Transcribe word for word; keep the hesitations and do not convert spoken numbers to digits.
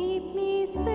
keep me safe.